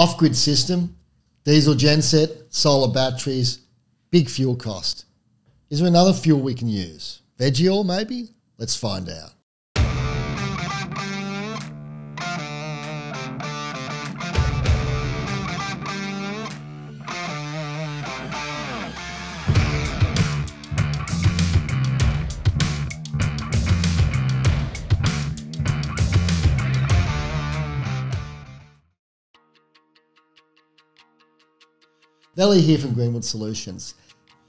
off-grid system, diesel genset, solar batteries, big fuel cost. Is there another fuel we can use? Veggie oil maybe? Let's find out. Veli here from Greenwood Solutions.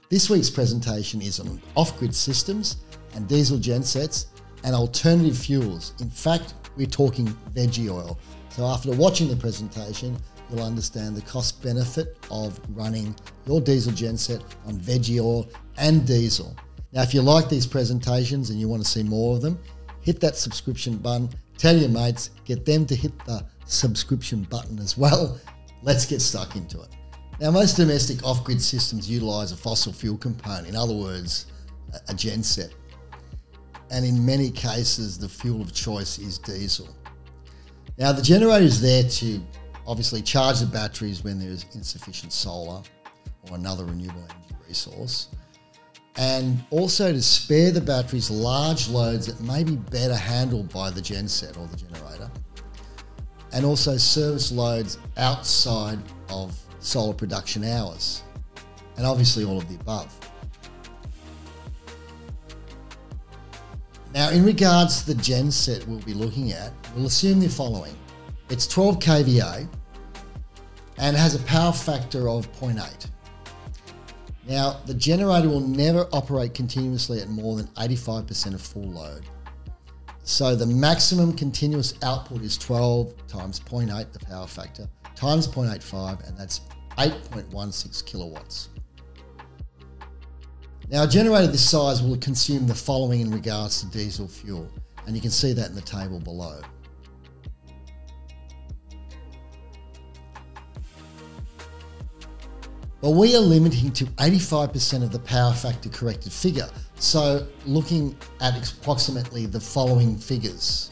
This week's presentation is on off-grid systems and diesel gensets and alternative fuels. In fact, we're talking veggie oil. So after watching the presentation, you'll understand the cost benefit of running your diesel genset on veggie oil and diesel. Now, if you like these presentations and you want to see more of them, hit that subscription button, tell your mates, get them to hit the subscription button as well. Let's get stuck into it. Now, most domestic off-grid systems utilise a fossil fuel component, in other words, a genset. And in many cases, the fuel of choice is diesel. Now, the generator is there to obviously charge the batteries when there is insufficient solar or another renewable energy resource, and also to spare the batteries large loads that may be better handled by the genset or the generator, and also service loads outside of solar production hours, and obviously all of the above. Now, in regards to the genset we'll be looking at, we'll assume the following. It's 12 kVA and has a power factor of 0.8. Now, the generator will never operate continuously at more than 85% of full load. So the maximum continuous output is 12 times 0.8, the power factor, times 0.85, and that's 8.16 kilowatts. Now, a generator this size will consume the following in regards to diesel fuel, and you can see that in the table below. But we are limiting to 85% of the power factor corrected figure, so looking at approximately the following figures.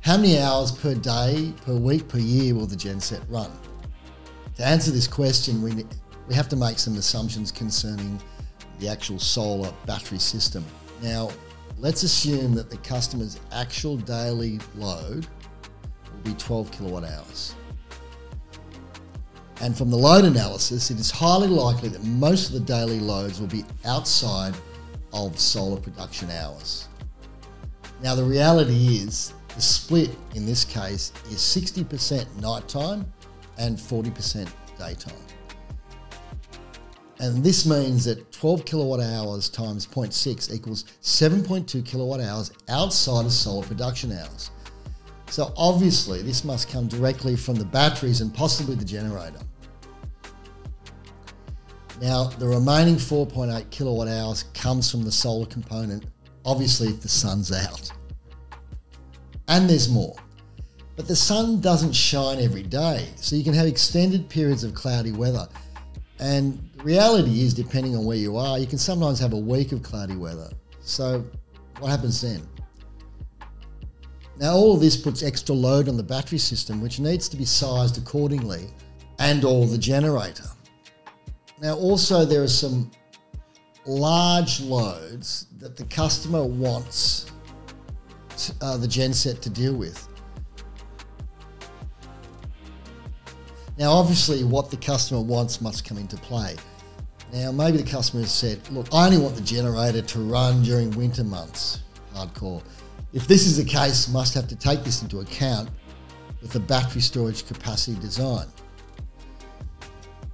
How many hours per day, per week, per year will the genset run? To answer this question, we have to make some assumptions concerning the actual solar battery system. Now, let's assume that the customer's actual daily load will be 12 kilowatt hours. And from the load analysis, it is highly likely that most of the daily loads will be outside of solar production hours. Now, the reality is, the split in this case is 60% nighttime and 40% daytime. And this means that 12 kilowatt hours times 0.6 equals 7.2 kilowatt hours outside of solar production hours. So obviously this must come directly from the batteries and possibly the generator. Now, the remaining 4.8 kilowatt hours comes from the solar component, obviously if the sun's out. And there's more. But the sun doesn't shine every day, so you can have extended periods of cloudy weather. And the reality is, depending on where you are, you can sometimes have a week of cloudy weather. So what happens then? Now, all of this puts extra load on the battery system, which needs to be sized accordingly, and all the generator. Now, also there are some large loads that the customer wants the genset to deal with. Now, obviously what the customer wants must come into play. Now, maybe the customer has said, look, I only want the generator to run during winter months, hardcore. If this is the case, must have to take this into account with the battery storage capacity design.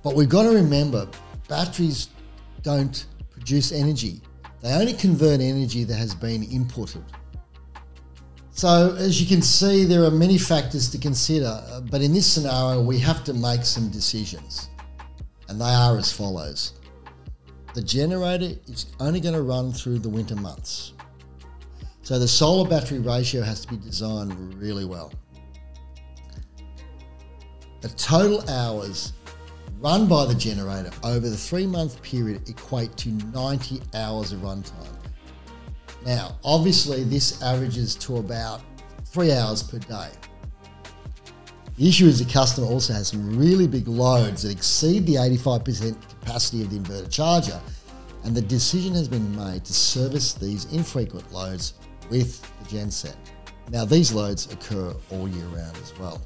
But we've got to remember, batteries don't produce energy. They only convert energy that has been inputted. So as you can see, there are many factors to consider, but in this scenario, we have to make some decisions, and they are as follows. The generator is only going to run through the winter months. So the solar battery ratio has to be designed really well. The total hours run by the generator over the 3-month period equate to 90 hours of runtime. Now, obviously this averages to about 3 hours per day. The issue is the customer also has some really big loads that exceed the 85% capacity of the inverter charger, and the decision has been made to service these infrequent loads with the genset. Now, these loads occur all year round as well.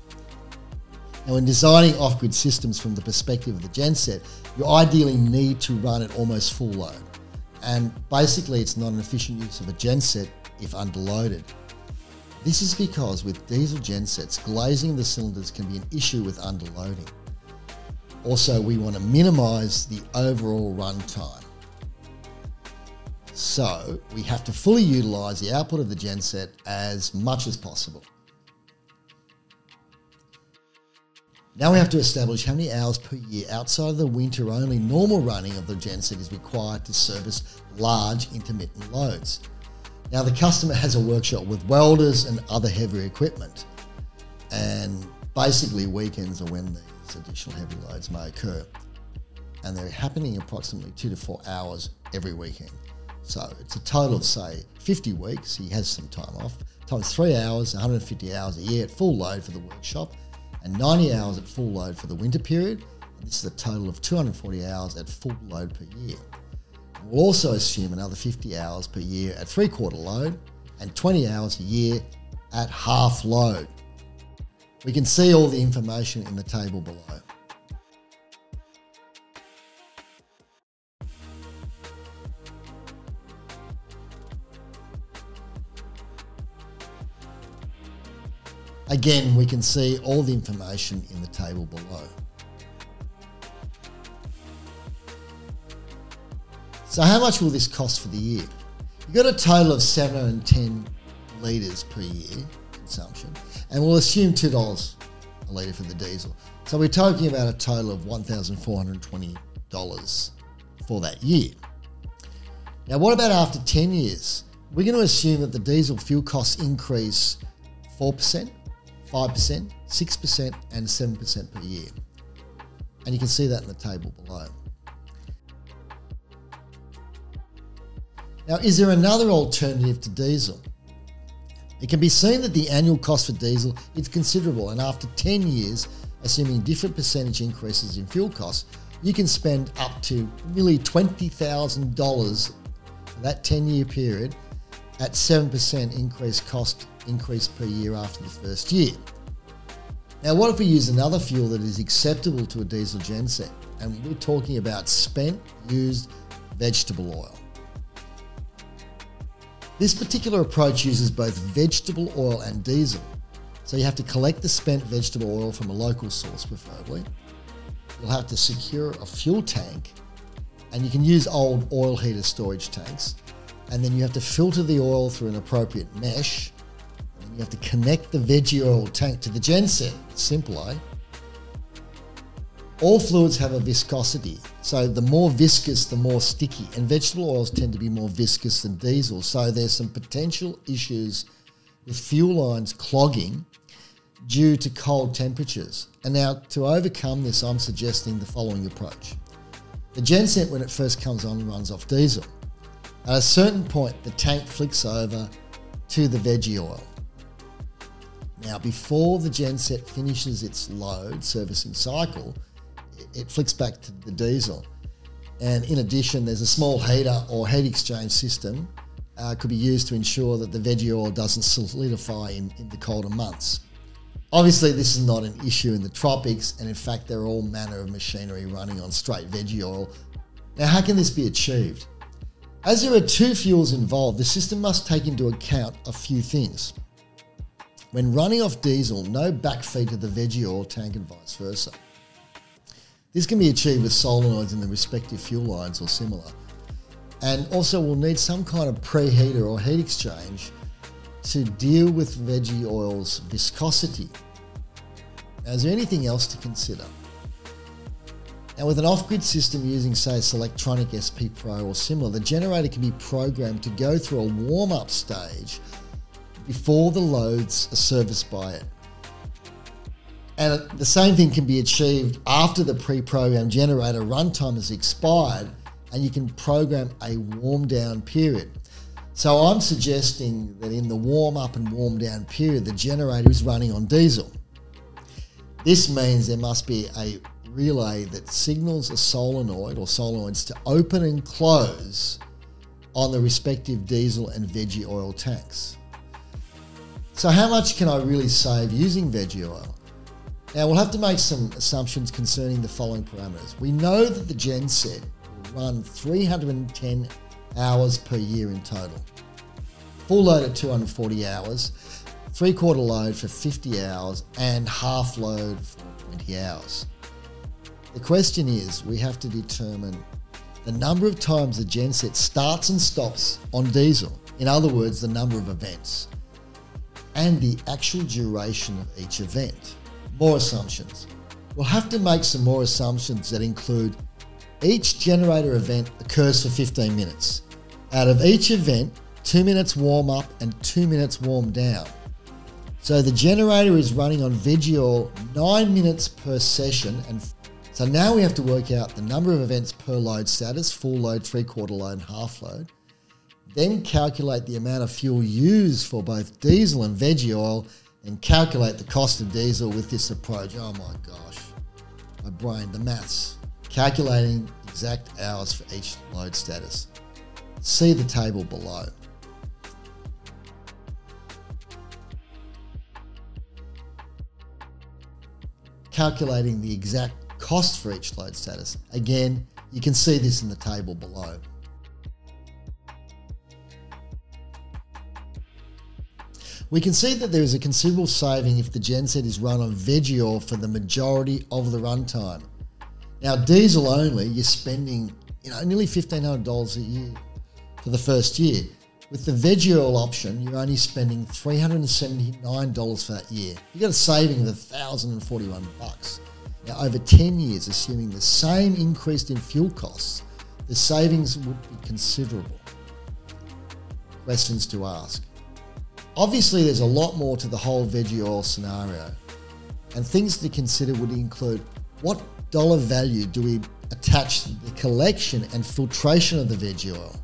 Now, when designing off-grid systems from the perspective of the genset, you ideally need to run at almost full load. And basically, it's not an efficient use of a genset if underloaded. This is because with diesel gensets, glazing the cylinders can be an issue with underloading. Also, we want to minimize the overall run time. So we have to fully utilize the output of the genset as much as possible. Now we have to establish how many hours per year outside of the winter only normal running of the genset is required to service large intermittent loads. Now, the customer has a workshop with welders and other heavy equipment, and basically weekends are when these additional heavy loads may occur, and they're happening approximately 2 to 4 hours every weekend. So it's a total of, say, 50 weeks, he has some time off, times 3 hours, 150 hours a year at full load for the workshop, and 90 hours at full load for the winter period, and this is a total of 240 hours at full load per year. We'll also assume another 50 hours per year at three-quarter load and 20 hours a year at half load. We can see all the information in the table below. Again, we can see all the information in the table below. So how much will this cost for the year? You've got a total of 710 litres per year consumption, and we'll assume $2 a litre for the diesel. So we're talking about a total of $1,420 for that year. Now, what about after 10 years? We're going to assume that the diesel fuel costs increase 4%, 5%, 6% and 7% per year. And you can see that in the table below. Now, is there another alternative to diesel? It can be seen that the annual cost for diesel is considerable, and after 10 years, assuming different percentage increases in fuel costs, you can spend up to nearly $20,000 for that 10-year period at 7% cost increase per year after the first year. Now, what if we use another fuel that is acceptable to a diesel genset? And we're talking about spent used vegetable oil. This particular approach uses both vegetable oil and diesel. So you have to collect the spent vegetable oil from a local source, preferably. You'll have to secure a fuel tank, and you can use old oil heater storage tanks. And then you have to filter the oil through an appropriate mesh. And you have to connect the veggie oil tank to the genset. Simple, eh? All fluids have a viscosity, so the more viscous, the more sticky, and vegetable oils tend to be more viscous than diesel, so there's some potential issues with fuel lines clogging due to cold temperatures. And now, to overcome this, I'm suggesting the following approach. The genset, when it first comes on, runs off diesel. At a certain point, the tank flicks over to the veggie oil. Now, before the genset finishes its load servicing cycle, it flicks back to the diesel. And in addition, there's a small heater or heat exchange system could be used to ensure that the veggie oil doesn't solidify in the colder months. Obviously, this is not an issue in the tropics, and in fact, there are all manner of machinery running on straight veggie oil. Now, how can this be achieved? As there are two fuels involved, the system must take into account a few things. When running off diesel, no backfeed to the veggie oil tank and vice versa. This can be achieved with solenoids in the respective fuel lines or similar. And also, we'll need some kind of preheater or heat exchange to deal with veggie oil's viscosity. Now, is there anything else to consider? Now, with an off-grid system using, say, Selectronic SP Pro or similar, the generator can be programmed to go through a warm-up stage before the loads are serviced by it. And the same thing can be achieved after the pre-programmed generator runtime has expired, and you can program a warm down period. So I'm suggesting that in the warm up and warm down period, the generator is running on diesel. This means there must be a relay that signals a solenoid or solenoids to open and close on the respective diesel and veggie oil tanks. So how much can I really save using veggie oil? Now we'll have to make some assumptions concerning the following parameters. We know that the genset will run 310 hours per year in total. Full load at 240 hours, three-quarter load for 50 hours, and half load for 20 hours. The question is, we have to determine the number of times the genset starts and stops on diesel, in other words, the number of events, and the actual duration of each event. More assumptions. We'll have to make some more assumptions that include each generator event occurs for 15 minutes. Out of each event, 2 minutes warm up and 2 minutes warm down. So the generator is running on veggie oil 9 minutes per session, and so now we have to work out the number of events per load status, full load, three-quarter load, and half load. Then calculate the amount of fuel used for both diesel and veggie oil and calculate the cost of diesel with this approach. Oh my gosh, my brain, the maths. Calculating exact hours for each load status. See the table below. Calculating the exact cost for each load status. Again, you can see this in the table below. We can see that there is a considerable saving if the genset is run on veggie oil for the majority of the runtime. Now diesel only, you're spending nearly $1,500 a year for the first year. With the veggie oil option, you're only spending $379 for that year. You got a saving of $1,041. Now, over 10 years, assuming the same increase in fuel costs, the savings would be considerable. Questions to ask. Obviously, there's a lot more to the whole veggie oil scenario, and things to consider would include what dollar value do we attach to the collection and filtration of the veggie oil.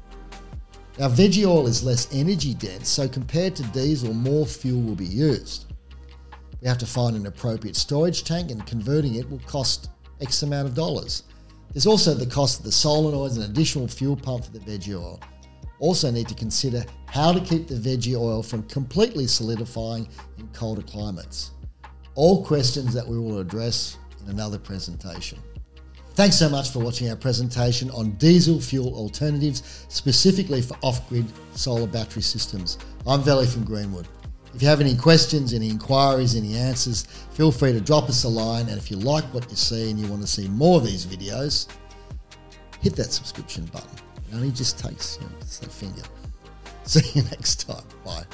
Now, veggie oil is less energy dense, so compared to diesel, more fuel will be used. We have to find an appropriate storage tank, and converting it will cost X amount of dollars. There's also the cost of the solenoids and additional fuel pump for the veggie oil. Also need to consider how to keep the veggie oil from completely solidifying in colder climates. All questions that we will address in another presentation. Thanks so much for watching our presentation on diesel fuel alternatives, specifically for off-grid solar battery systems. I'm Veli from Greenwood. If you have any questions, any inquiries, any answers, feel free to drop us a line. And if you like what you see and you want to see more of these videos, hit that subscription button. It only just takes just that finger. See you next time. Bye.